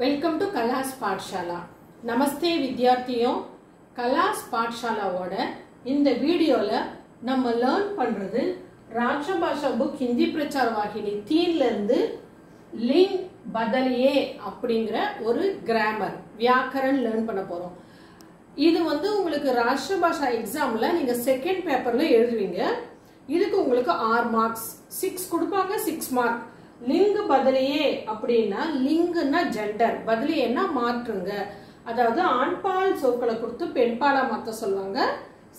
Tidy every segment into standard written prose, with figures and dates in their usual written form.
Welcome to class पाठशाला नमस्ते विद्यार्थियों कलास पाठशालाவோட இந்த வீடியோல நம்ம லேர்ன் பண்றது ராஷ்டிரபாஷா புக் हिंदी பிரச்சார வாகினி 3 ல இருந்து லிங் बदलिए அப்படிங்கற ஒரு கிராமர் व्याकरण லேர்ன் பண்ண போறோம் இது வந்து உங்களுக்கு ராஷ்டிரபாஷா एग्जामல நீங்க செகண்ட் பேப்பர்ல எழுதுவீங்க இதுக்கு உங்களுக்கு 6 மார்க்ஸ் 6 கொடுப்பாங்க 6 மார்க் लिंग बदलिए அப்படினா லிங்னா ஜெண்டர் बदलिएனா மாற்றுங்க அதாவது ஆண்பால் சொற்களை கொடுத்து பெண்பாலா மாத்த சொல்வாங்க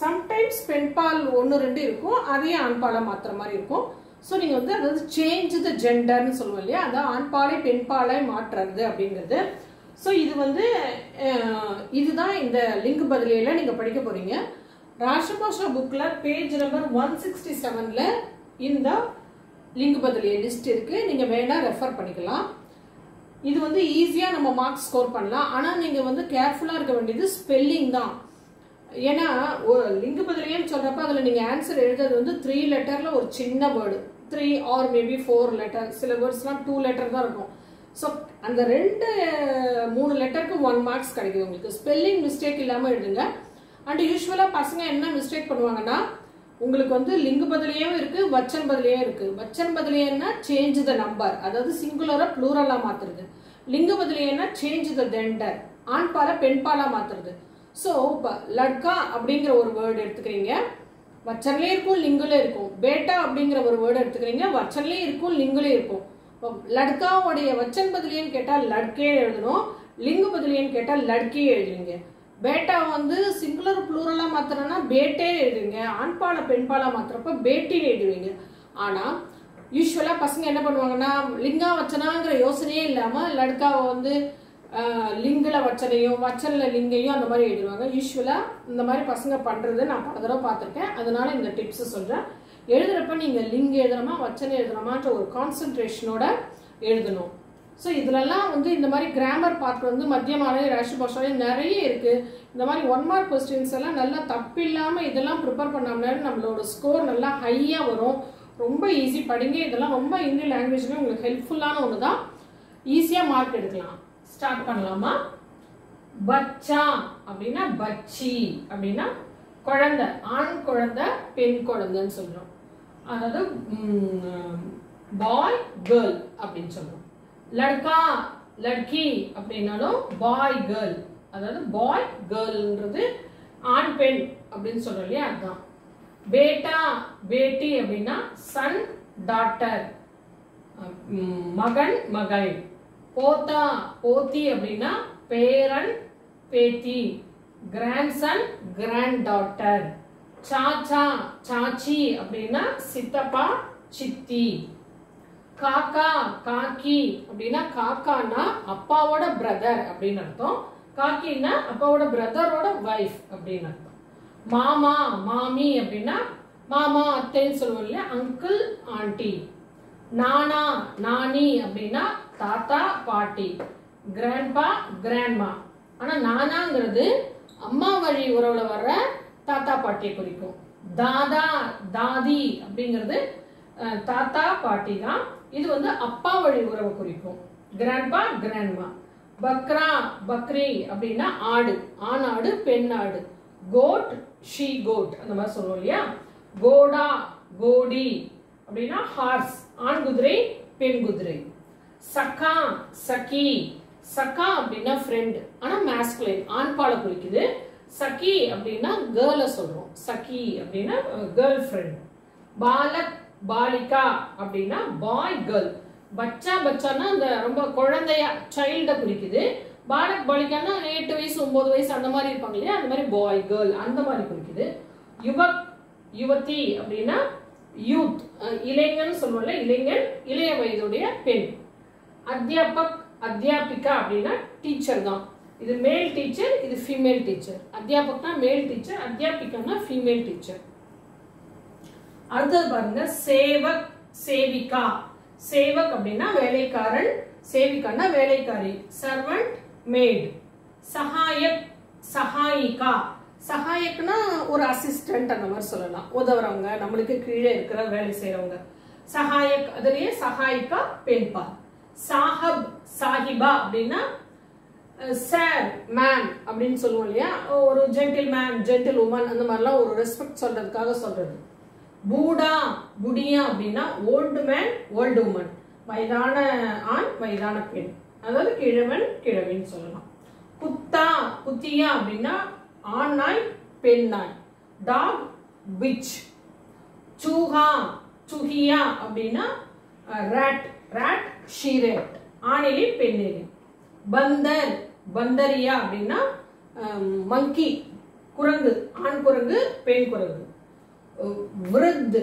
sometimes பெண்பால் ஒன்னு ரெண்டு இருக்கும் அதே ஆண்பாலா மாத்துற மாதிரி இருக்கும் சோ நீங்க வந்து அதாவது change the gender னு சொல்லுவோம் இல்லையா அத ஆண்பாலை பெண்பாலை மாற்றுறது அப்படிங்கிறது சோ இது வந்து இதுதான் இந்த லிங் बदलिएல நீங்க படிக்க போறீங்க ராஷ்டிரபாஷா bookல பேஜ் நம்பர் 167ல இந்த लिंग बदलिए लिस्ट இருக்கு நீங்க வேணா ரெஃபர் பண்ணிக்கலாம் இது வந்து ஈஸியா நம்ம மார்க் ஸ்கோர் பண்ணலாம் ஆனா நீங்க வந்து கேர்ஃபுல்லா இருக்க வேண்டியது ஸ்பெல்லிங் தான் ஏனா லிங்க பதலியேன்னு சொல்றப்ப அதுல நீங்க ஆன்சர் எழுதுறது வந்து 3 லெட்டர்ல ஒரு சின்ன வேர்ட் 3 ஆர் மேபி 4 லெட்டர் சில வேர்ட்ஸ்லாம் 2 லெட்டர் தான் இருக்கும் சோ அந்த ரெண்டு மூணு லெட்டருக்கு 1 மார்க்ஸ் கிடைக்குது உங்களுக்கு ஸ்பெல்லிங் மிஸ்டேக் இல்லாம எழுதுங்க அண்ட் யூசுவலா பசங்க என்ன மிஸ்டேக் பண்ணுவாங்கன்னா உங்களுக்கு வந்து லிங்க बदलिएவும் இருக்கு வச்சன் बदलिएவும் இருக்கு வச்சன் बदलिएனா change the number அதாவது சிங்குலரா ப்ளூரலா மாத்துறது லிங்க बदलिएனா change the gender ஆண்பால பெண்பாலா மாத்துறது சோ लड़का அப்படிங்கற ஒரு வேர்ட் எடுத்துக்கிறீங்க வச்சன்லயே இருக்கும் லிங்கலயே இருக்கும் பேட்டா அப்படிங்கற ஒரு வேர்ட் எடுத்துக்கிறீங்க வச்சன்லயே இருக்கும் லிங்கலயே இருக்கும் लड़काவோட வச்சன் बदलिएன்னு கேட்டா लड़के எழுதணும் லிங்க बदलिएன்னு கேட்டா लड़की எழுதுவீங்க बेटा வந்து சிங்குலர் ப்ளூரலா மாத்தறனா பேட்டே எழுதுங்க ஆண்பால பெண்பாலா மாத்தறப்ப பேட்டி எழுதுவீங்க ஆனா யூசுவலா பசங்க என்ன பண்ணுவாங்கன்னா லிங்கா வச்சனங்கற யோசனையே இல்லாம लड़काவ வந்து லிங்கல வச்சனையோ வச்சனல லிங்கையோ அந்த மாதிரி எழுதுவாங்க யூசுவலா இந்த மாதிரி பசங்க பண்றது நான் பல தடவை பார்த்திருக்கேன் அதனால இந்த டிப்ஸ் சொல்றேன் எழுதுறப்ப நீங்க லிங்க எழுதறமா வச்சன எழுதறமான்ற ஒரு கான்சென்ட்ரேஷனோட எழுதணும் சோ இதெல்லாம் வந்து இந்த மாதிரி கிராமர் பார்ட் வந்து மத்தியமானே ராஷ்டிரபாஷால நிறைய இருக்கு இந்த மாதிரி 1 மார்க் क्वेश्चंस எல்லாம் நல்லா தப்பில்லாம இதெல்லாம் பிரிப்பேர் பண்ணோம்னா நம்மளோட ஸ்கோர் நல்லா ஹையா வரும் ரொம்ப ஈஸி படிங்க இதெல்லாம் ரொம்ப இந்த லாங்குவேஜ்ல உங்களுக்கு ஹெல்ப்ஃபுல்லான ஒன்னு தான் ஈஸியா மார்க் எடுக்கலாம் ஸ்டார்ட் பண்ணலாமா பச்சா அப்படினா பச்சி அப்படினா குழந்தை ஆண் குழந்தை பெண் குழந்தைன்னு சொல்றோம் அதாவது பாய் गर्ल அப்படினு சொல்றோம் लड़का लड़की அப்படினாலோ பாய் गर्ल அதாவது பாய் गर्लன்றது ஆண் பெண் அப்படினு சொல்றோம்ல அதான் பேட்டா பேட்டி அப்படினா son daughter மகன் மகள் போதா போதி அப்படினா பேரன் பேத்தி grandson granddaughter चाचा चाची அப்படினா சித்தப்பா சித்தி काका काकी அப்படினா காக்கானா அப்பாவோட பிரதர் அப்படின அர்த்தம் காக்கினா அப்பாவோட பிரதரோட வைஃப் அப்படின அர்த்தம் மாமா மாமி அப்படினா மாமா அத்தைன்னு சொல்லுவீங்க அங்கிள் ஆண்டி நானா நானி அப்படினா தாத்தா பாட்டி கிராண்ட்பா கிராண்ட்மா ஆனா நானாங்கிறது அம்மா வழி உறவுல வர தாத்தா பாட்டியை குறிக்கும் தாதா தாதி அப்படிங்கிறது தாத்தா பாட்டினா இது வந்து அப்பா வழி உறவு குறிக்கும் கிராண்ட்பா கிராண்ட்மா பக்ரா பக்ரி அப்படினா ஆடு ஆணாடு பெண்ணாடு கோட் ஷீ கோட் அந்த மாதிரி சொல்றோம்லையா கோடா கோடி அப்படினா ஹார்ஸ் ஆண் குதிரை பெண் குதிரை சகா சகி சகா அப்படினா ஃப்ரெண்ட் ஆனா மாஸ்குலைன் ஆண் பால குறிக்குது சகி அப்படினா गर्लல சொல்றோம் சகி அப்படினா गर्ल ஃப்ரெண்ட் பாலக் बालिका அப்படினா பாய் गर्ल बच्चा बच्चाனா அந்த ரொம்ப குழந்தையா சைல்ட குறிக்குது பாலக் பாலிகானா 8 வயசு 9 வயசு அந்த மாதிரி இருப்பாங்க இல்லையா அந்த மாதிரி பாய் गर्ल அந்த மாதிரி குறிக்குது யுவக் யுவதி அப்படினா யூத் இளைஞன் சொல்றோம்ல இளைஞன் இளைய வயதுடைய பெண் அத்தியாபக் அத்தியாபிகா அப்படினா டீச்சர் தான் இது மேல் டீச்சர் இது ஃபீமேல் டீச்சர் அத்தியாபக்னா மேல் டீச்சர் அத்தியாபிகானா ஃபீமேல் டீச்சர் अर्थात सेवक सेविका सेवक அப்படினா வேலைக்காரன் சேவிகானா வேலைக்காரி சர்வன்ட் மேட் சகாயக் சகாயிகா சகாயக்னா ஒரு அசிஸ்டன்ட் அந்த மாதிரி சொல்லலாம் உதவுறவங்க நமக்கு கீழ இருக்கிற வேலை செய்றவங்க சகாயக் அதுலயே சகாயிகா பெண்பா சாஹிப் சாஹிபா அப்படினா சார் மேன் அப்படினு சொல்லுவோம் இல்லையா, ஒரு ஜென்டில்மேன் ஜென்டில்வுமன் அந்த மாதிரிலாம் ஒரு ரெஸ்பெக்ட் சொல்றதுக்காக சொல்றது. பூடா புடியா அப்படினா ஓல்ட் மேன் ஓல்ட் வுமன், வயதான ஆண் வயதான பெண், அதாவது கிழவன் கிழவின்னு சொல்லலாம். குத்தா குத்தியா அப்படினா ஆண் நாய் பெண் நாய். Talk which. சூஹா சுஹியா அப்படினா ராட் ராட் ஷீரேட், ஆணிலி பெண்ணிலி. बंदर बंदरिया அப்படினா मंकी குரங்கு, ஆண் குரங்கு பெண் குரங்கு. விருத்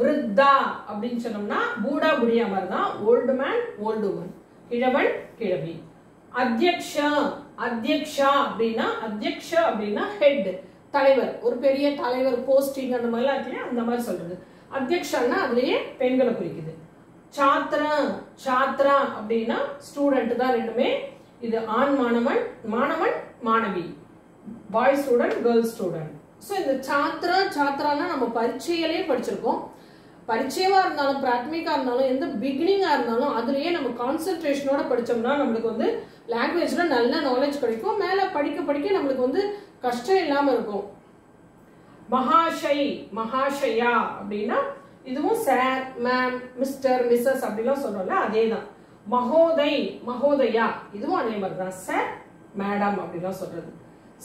விருத்தா அப்படினு சொன்னோம்னா பூடா புடியா மாதிரி தான், ஓல்ட் மேன் ஓல்ட் வுமன், கிழவன் கிழவி. அத்யக்ஷா அத்யக்ஷா அப்படினா ஹெட் தலைவர், ஒரு பெரிய தலைவர் போஸ்டிங் அந்த மாதிரி இருக்குல அந்த மாதிரி சொல்றது. அத்யக்ஷானா அதுலயே பெண்களை குறிக்குது. சாத்ரா சாத்ரா அப்படினா ஸ்டூடண்ட் தான் ரெண்டுமே, இது ஆண் மாணவன் மாணவன் மாணவி, boy student girl student. So இந்த சாத்ரா சாத்ரானா நம்ம பரீட்சையிலே படிச்சிருக்கோம். பரீட்சையா இருந்தாலும் பிராத்மிகா இருந்தாலும் எந்த பிகினிங்கா இருந்தாலும் அதுலயே நம்ம கான்சென்ட்ரேஷனோட படிச்சோம்னா நம்மளுக்கு வந்து லாங்குவேஜ்ல நல்ல நாலேஜ் கிடைக்கும். மேல படிக்க படிக்க நம்மளுக்கு வந்து கஷ்டம் இல்லாம இருக்கும். மகாஷய் மகாஷயா அப்படின்னா இதுவும் சார் மேம் மிஸ்டர் மிஸ்ஸஸ் அப்படிலாம் சொல்றோம்ல அதே தான். மகோதய் மகோதயா இதுவும் அதே மாதிரி தான், சார் மேடம் அப்படிலாம் சொல்றது.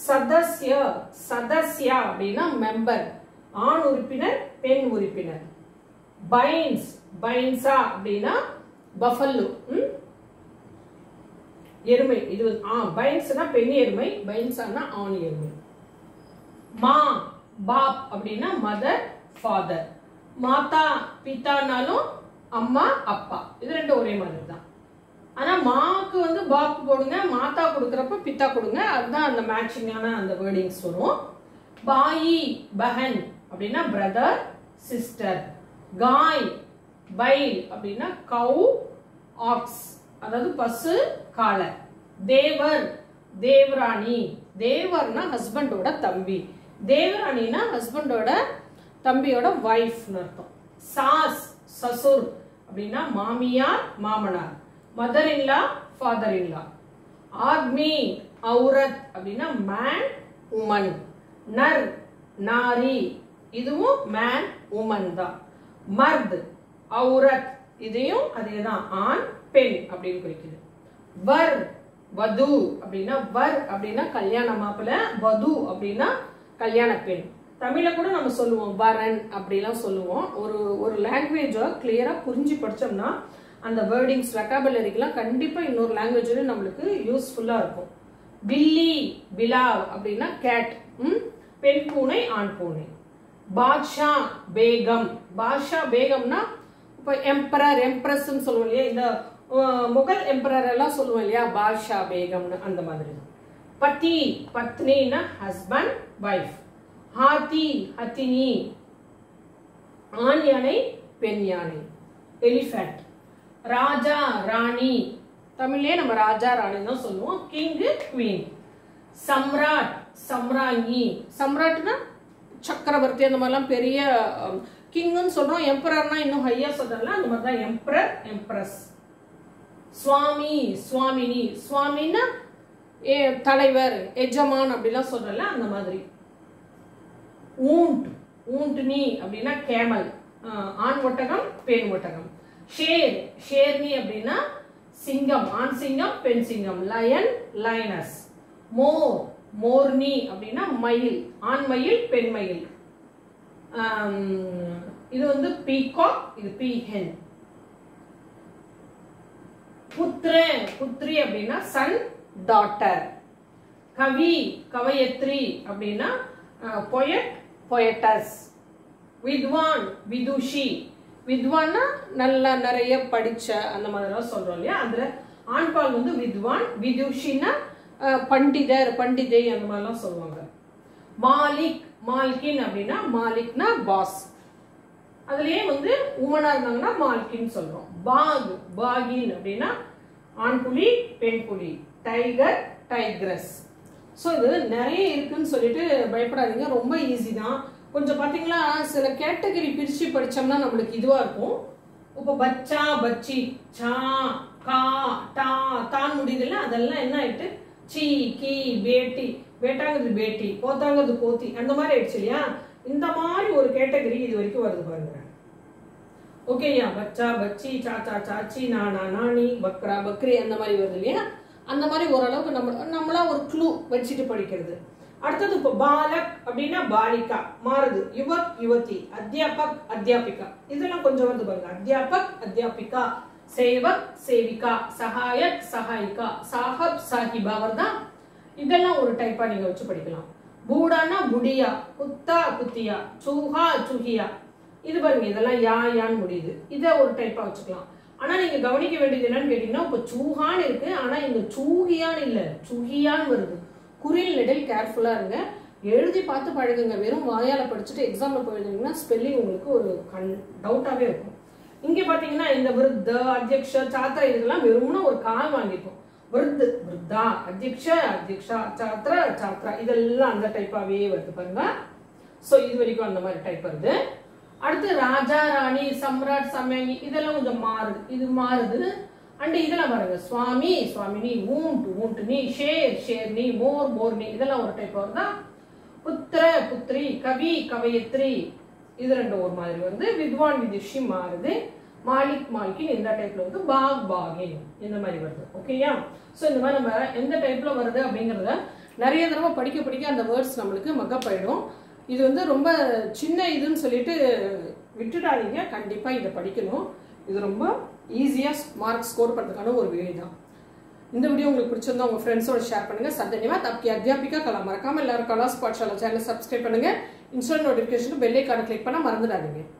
சதஸ்ய சதஸ்யா அப்படின்னா மெம்பர், ஆண் உறுப்பினர் பெண் உறுப்பினர். பைன்ஸ் பைன்ஸா அப்படின்னா பஃபல்லோ எருமை, இது பைன்ஸ்னா பெண் எருமை, பைன்ஸானா ஆண் எருமை. மா பாப் அப்படின்னா மதர் ஃபாதர். மாதா பிதானாலும் அம்மா அப்பா, இது ரெண்டும் ஒரே மாதிரி தான். ஆனா மாக்கு வந்து பாப் போடுங்க, மாதா கொடுக்கறப்ப பித்தா கொடுங்க, அதுதான் அந்த மேட்சிங்கான அந்த வேர்டிங்ஸ் வரும். பாயி பஹன் அப்படின்னா பிரதர் சிஸ்டர். காய் பைல் அப்படின்னா கவு ஆக்ஸ், அதாவது பசு காளை. தேவர் தேவராணி, தேவர்னா ஹஸ்பண்டோட தம்பி, தேவராணினா ஹஸ்பண்டோட தம்பியோட வைஃப் அர்த்தம். சாஸ் சசுர் அப்படின்னா மாமியார் மாமனார், மதர் இன்லா ஃபாதர் இன்லா. ஆத்மி அவுரத் அப்படின்னா மேன் உமன். நர் நாரி இதுவும் மேன் உமன் தான். மர்த் அவுரத் இதையும் அதேதான், ஆண் பெண் அப்படின்னு குறிக்குது. வர் வது அப்படின்னா, வர் அப்படின்னா கல்யாண மாப்பிள்ள, வது அப்படின்னா கல்யாண பெண். தமிழை கூட நம்ம சொல்லுவோம் வரன் அப்படிலாம் சொல்லுவோம். ஒரு ஒரு லாங்குவேஜோ கிளியரா புரிஞ்சு படிச்சோம்னா அந்த வேர்டிங்ஸ் வெக்காபுலரிக்கெல்லாம் கண்டிப்பா இன்னொரு லாங்குவேஜ்ல நம்மளுக்கு யூஸ்ஃபுல்லா இருக்கும். பில்லி பிலாவ் அப்படின்னா கேட், பெண் பூனை ஆண் பூனை. பாட்ஷா பேகம், பாட்ஷா பேகம்னா இப்போ எம்பரர் எம்ப்ரஸ் சொல்லுவோம் இல்லையா, இந்த முகல் எம்பரர் எல்லாம் சொல்லுவோம் இல்லையா பாட்ஷா பேகம்னு, அந்த மாதிரி. பத்தி பத்னினா ஹஸ்பண்ட் வைஃப். ஹாத்தி ஹத்தினி ஆண் யானை பெண் யானை. எலிஃபண்ட். ராஜா ராணி, தமிழ்லயே நம்ம ராஜா ராணி தான் சொல்லுவோம், கிங் குவீன். சம்ராட் சம்ராங்கி, சம்ராட்னா சக்கரவர்த்தி அந்த மாதிரிலாம் பெரிய, கிங்னு சொல்றோம் எம்பரர்னா இன்னும் ஹையா சொல்றோம்ல அந்த மாதிரி தான் எம்பரர் எம்ப்ரஸ். சுவாமி சுவாமினி, சுவாமினா தலைவர் எஜமான் அப்படிலாம் சொல்றோம்ல அந்த மாதிரி. ஊண்ட் ஊண்ட்னி அப்படின்னா கேமல், ஆண் ஒட்டகம் பெண் ஒட்டகம். ஷேர் ஷேர்னி அப்படின்னா சிங்கம், ஆண் சிங்கம் பெண் சிங்கம், லயன் லயனஸ். மோர் மோர்னி அப்படின்னா மயில், ஆண் மயில் பெண் மயில். இது வந்து பீகாக், இது பீஹென். புத்ரே புத்ரி அப்படின்னா சன் டாட்டர். கவி கவயத்ரி அப்படின்னா பொயட் பொயட்டஸ். வித்வான் விதுஷி, வித்வான்னா நல்லா நிறைய படிச்ச அந்த மாதிரிலாம் சொல்றோம் இல்லையா, அதுல ஆண்பால் வந்து வித்வான், விதுஷின்னா பண்டிதர் பண்டிதை அந்த மாதிரிலாம் சொல்லுவாங்க. மாலிக் மால்கின் அப்படின்னா மாலிக்னா பாஸ், அதுலயே வந்து உமனா இருந்தாங்கன்னா மால்கின் சொல்றோம். பாக் பாகின் அப்படின்னா ஆண் புலி பெண் புலி. டைகர் டைக்ரஸ். ஸோ இது நிறைய இருக்குன்னு சொல்லிட்டு பயப்படாதீங்க, ரொம்ப ஈஸி தான். கொஞ்சம் பார்த்தீங்களா சில கேட்டகரி பிரித்து படித்தோம்னா நம்மளுக்கு இதுவாக இருக்கும். இப்போ பச்சா பச்சி சா கா டா தான் முடியுதுல்ல, அதெல்லாம் என்ன ஆயிட்டு चीकी बेटी बेटांगद बेटी पोतांगद पोती அந்த மாதிரி ஆயிடுச்சுலையா இந்த மாதிரி ஒரு கேட்டகரி இது வரைக்கும் வருது பாருங்க ஓகேயா बच्चा बच्ची चाचा चाची नाना नानी बकरा बकरी அந்த மாதிரி வருதுலையா அந்த மாதிரி ஓரளவுக்கு நம்மளா ஒரு க்ளூ வெச்சிட்டு படிக்கிறது அடுத்து இப்ப பாலக் அப்படினா பாலிகா மாறுது யுவக் யுவதி अध्यापक अध्यापिका இதெல்லாம் கொஞ்சம் வந்து பாருங்க अध्यापक अध्यापिका सेवक सेविका सहायक सहायिका साहब साहिबा वर्दा இதெல்லாம் ஒரு டைப்பா நீங்க வச்சு படிக்கலாம் பூடானா புடியா குத்தா குத்தியா சூஹா சூஹியா இது பாருங்க இதெல்லாம் யா யான்னு முடியுது இத ஒரு டைப்பா வச்சுக்கலாம் ஆனா நீங்க கவனிக்க வேண்டியது என்னன்னு கேட்டினா இப்ப சூஹான்னு இருக்கு ஆனா இங்க சூஹியான்னு இல்ல சூஹியான்னு வருது குரில் லிட்டில் கேர்ஃபுல்லா இருங்க எழுதி பார்த்து பழகுங்க வெறும் வாயால படிச்சிட்டு எக்ஸாம்ல போயிடுவீங்கன்னா ஸ்பெல்லிங் உங்களுக்கு ஒரு டவுட்டாவே இருக்கும் இங்க பாத்தீங்கன்னா இந்த விருத்த अध्यक्ष छात्र இதெல்லாம் வெறும்னா ஒரு கால் வாங்கிப்போம் விருத்த விருத்தா अध्यक्ष अध्यक्षा छात्र छात्रा இதெல்லாம் அந்த டைப்பாவே வருது பாருங்க சோ இது வரைக்கும் அந்த மாதிரி டைப் வருது அடுத்து ராஜா ராணி சம்ராட் சமயங்கி இதெல்லாம் கொஞ்சம் மாறுது இது மாறுது அண்ட் இதெல்லாம் பாருங்க சுவாமி சுவாமினி ஊண்ட் ஊண்ட்னி ஷேர் ஷேர்னி மோர் மோர்னி இதெல்லாம் ஒரு டைப் வருதா புத்திர புத்ரி கவி கவயத்ரி இது ரெண்டு ஒரு மாதிரி வந்து வித்வான் விதிஷி மாறுது மாலிக் மால்கின் இந்த டைப்ல வந்து பாக் பாகின் இந்த மாதிரி வருது ஓகேயா சோ இந்த மாதிரி நம்ம எந்த டைப்ல வருது அப்படிங்கறத நிறைய தடவை படிக்க படிக்க அந்த வேர்ட்ஸ் நமக்கு மக்கப் ஆயிடும் இது வந்து ரொம்ப சின்ன இதுன்னு சொல்லிட்டு விட்டுடாதீங்க கண்டிப்பா இத படிக்கணும் இது ரொம்ப ஈஸியா மார்க் ஸ்கோர் பண்றதுக்கான ஒரு வழி தான் இந்த வீடியோ உங்களுக்கு பிடிச்சிருந்தா உங்க फ्रेंड्स ஓட ஷேர் பண்ணுங்க சந்தனிவாத் आपकी अध्यापिका कला மறக்காம எல்லாரும் கலாஸ் பாட்சாலா சேனலை சப்ஸ்கிரைப் பண்ணுங்க Insta notification bell icon click பண்ண மறந்துடாதீங்க